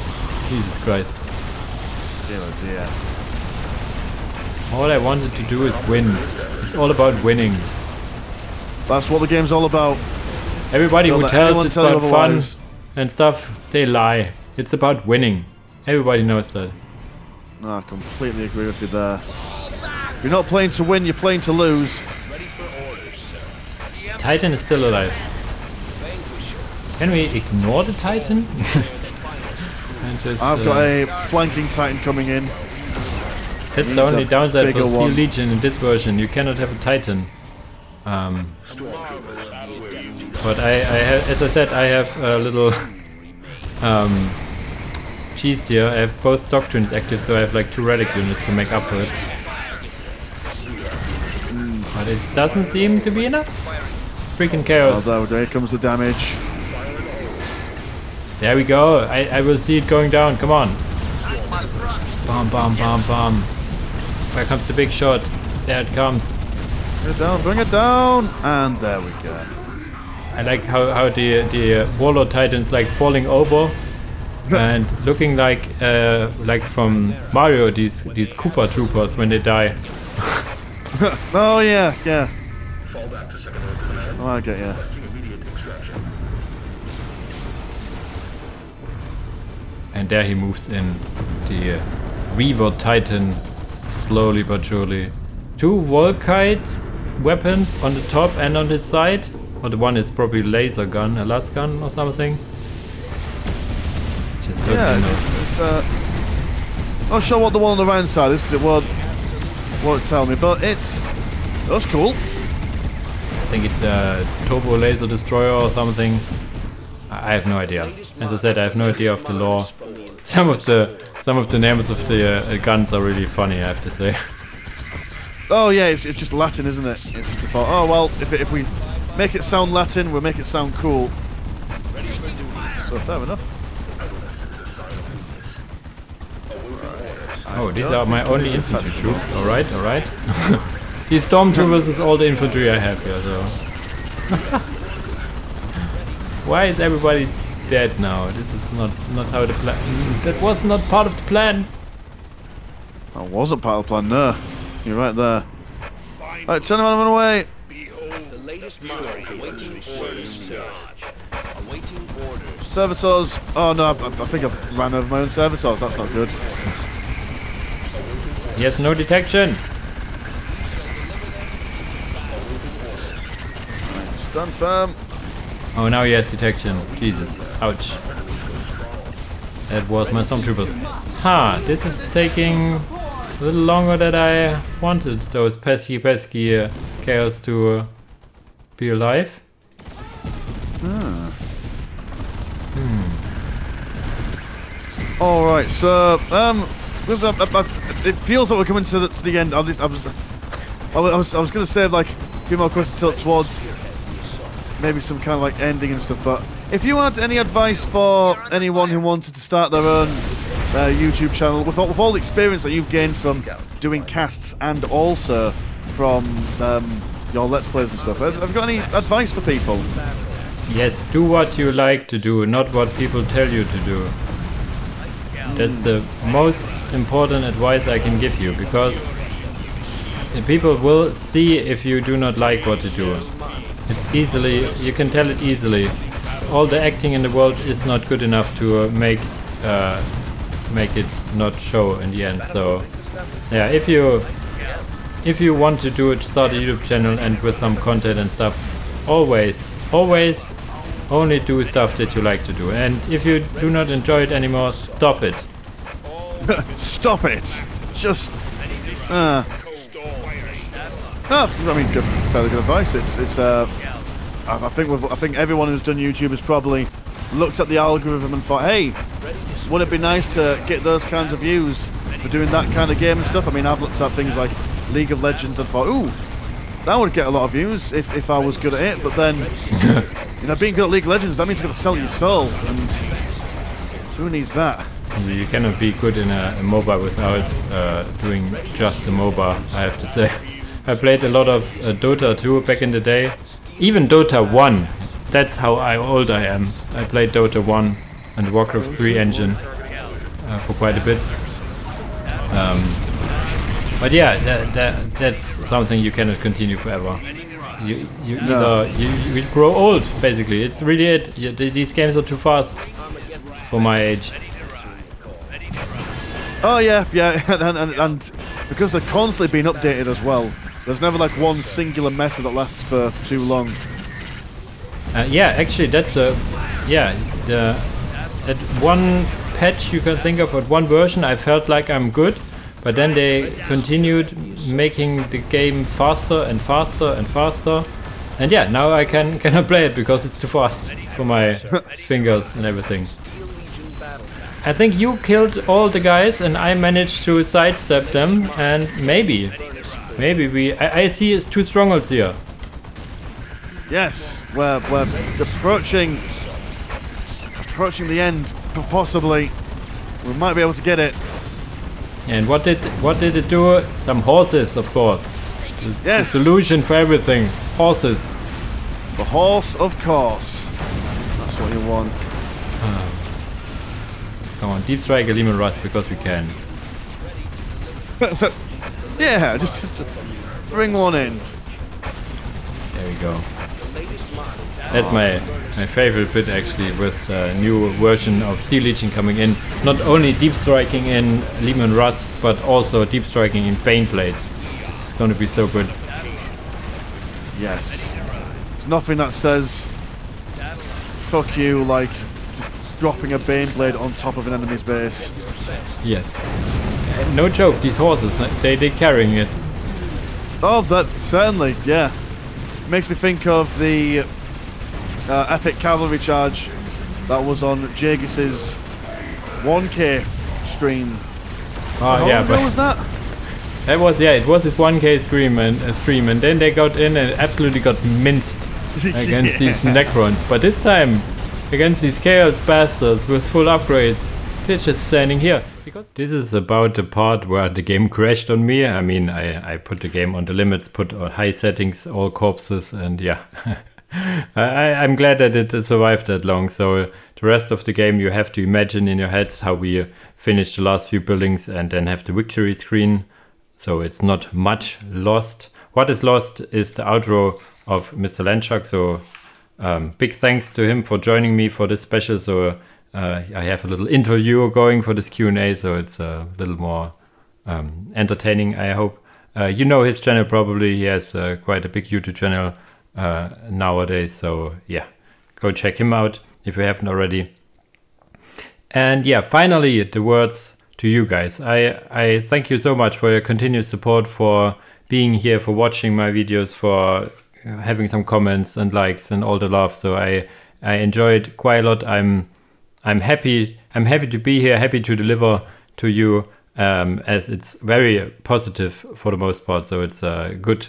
Jesus Christ. Dear, oh dear. All I wanted to do is win. It's all about winning. That's what the game's all about. Everybody who tells it's about fun and stuff, they lie. It's about winning. Everybody knows that. No, I completely agree with you there. You're not playing to win, you're playing to lose. Titan is still alive. Can we ignore the Titan? And just, I've got a flanking Titan coming in. That's the only downside for Steel Legion in this version. You cannot have a Titan. But as I said, I have a little cheese here. I have both doctrines active, so I have like 2 relic units to make up for it. But it doesn't seem to be enough. Freaking chaos. Oh, there comes the damage. There we go. I will see it going down. Come on. Bomb, bomb, bomb, bomb. There comes the big shot. There it comes. Bring it down, bring it down. And there we go. I like how the Warlord Titan's like falling over and looking like from Mario, these Koopa Troopers when they die. Oh yeah, yeah. Oh, I get ya. And there he moves in. The Reaver Titan, slowly but surely. 2 Volkite weapons on the top and on this side. Or the one is probably laser gun, a last gun or something. Just yeah, it's not sure what the one on the right side is because it won't tell me, but that's cool. I think it's a turbo laser destroyer or something. I have no idea. As I said, I have no idea of the lore. Some of the names of the guns are really funny, I have to say. Oh yeah, it's just Latin, isn't it? It's just the thought. Oh well, if we make it sound Latin, we'll make it sound cool. So fair enough. Oh, these are my only infantry troops. All right, all right. These stormtroopers is all the infantry I have here. So why is everybody dead now? This is not how the plan. That was not part of the plan. That wasn't part of the plan. No, you're right there. All right, turn around and run away. Servitors. Oh no, I think I've ran over my own servitors. That's not good. He has no detection. Stand firm. Oh, now he has detection. Jesus. Ouch. That was my stormtroopers. Ha! Huh, this is taking a little longer than I wanted. Those pesky chaos to be alive. Ah. Hmm. All right, so it feels like we're coming to the end. I was going to save like a few more questions towards maybe some kind of like ending and stuff. But if you had any advice for anyone who wanted to start their own YouTube channel, with all the experience that you've gained from doing casts and also from your Let's Plays and stuff, have you got any advice for people? Yes, do what you like to do, not what people tell you to do. That's the most important advice I can give you, because the people will see if you do not like what you do. It's easily, you can tell it easily. All the acting in the world is not good enough to make it not show in the end. So yeah, if you want to do it, start a YouTube channel and with some content and stuff, always only do stuff that you like to do, and if you do not enjoy it anymore, stop it. Stop it! Just... I mean, fairly good advice. I think everyone who's done YouTube has probably looked at the algorithm and thought, hey, would it be nice to get those kinds of views for doing that kind of game and stuff? I mean, I've looked at things like League of Legends and thought, ooh, that would get a lot of views if I was good at it, but then, you know, being good at League of Legends, that means you've got to sell your soul, and who needs that? You cannot be good in a MOBA without doing just a MOBA, I have to say. I played a lot of Dota 2 back in the day, even Dota 1, that's how old I am. I played Dota 1 and the Warcraft 3 engine for quite a bit. But yeah, that's something you cannot continue forever. You will grow old, basically. It's really it. These games are too fast for my age. Oh yeah, yeah, and because they're constantly being updated as well. There's never like one singular meta that lasts for too long. Yeah, actually, that's a at one patch you can think of, at one version, I felt like I'm good, but then they continued making the game faster and faster and faster, and yeah, now I cannot play it because it's too fast for my fingers and everything. I think you killed all the guys and I managed to sidestep them, and maybe I see two strongholds here. Yes, we're approaching the end, possibly. We might be able to get it. And what did it do? Some horses, of course. Yes. The solution for everything, horses. The horse, of course. That's what you want. Come on, deep strike a Lehman Rust because we can. Yeah, just bring one in. There we go. That's my favorite bit, actually, with a new version of Steel Legion coming in. Not only deep striking in Lehman Rust, but also deep striking in Bane Blades. This is going to be so good. Yes. There's nothing that says fuck you like dropping a Bane Blade on top of an enemy's base. Yes. No joke, these horses, they're carrying it. Oh, that certainly, yeah. Makes me think of the epic cavalry charge that was on Jagis's 1K stream. Oh yeah, but was that? That was, yeah, it was his 1K stream and then they got in and absolutely got minced against these Necrons. But this time, against these Chaos bastards with full upgrades, they're just standing here. Because this is about the part where the game crashed on me. I mean, I put the game on the limits, put on high settings, all corpses, and yeah. I'm glad that it survived that long. So the rest of the game you have to imagine in your heads how we finished the last few buildings and then have the victory screen. So it's not much lost. What is lost is the outro of Mr. Landshark. So big thanks to him for joining me for this special. So I have a little interview going for this Q&A, so it's a little more entertaining, I hope. You know his channel probably. He has quite a big YouTube channel nowadays, so yeah, go check him out if you haven't already. And yeah, finally the words to you guys. I thank you so much for your continued support, for being here, for watching my videos, for having some comments and likes and all the love. So I enjoyed quite a lot. I'm happy. I'm happy to be here. Happy to deliver to you, as it's very positive for the most part. So it's a good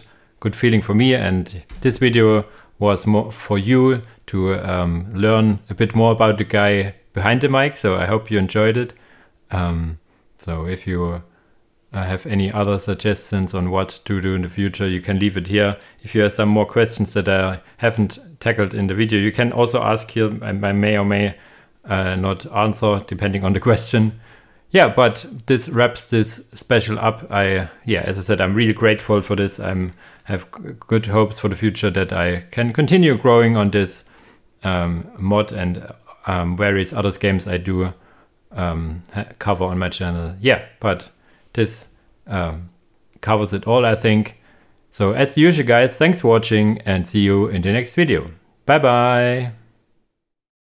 feeling for me. And this video was more for you to learn a bit more about the guy behind the mic. So I hope you enjoyed it. So if you have any other suggestions on what to do in the future, you can leave it here. If you have some more questions that I haven't tackled in the video, you can also ask here. I may or may not answer, depending on the question. Yeah, but this wraps this special up. As I said, I'm really grateful for this. I have good hopes for the future that I can continue growing on this mod and various other games I do cover on my channel. Yeah, but this covers it all, I think. So as usual, guys, thanks for watching and see you in the next video. Bye bye.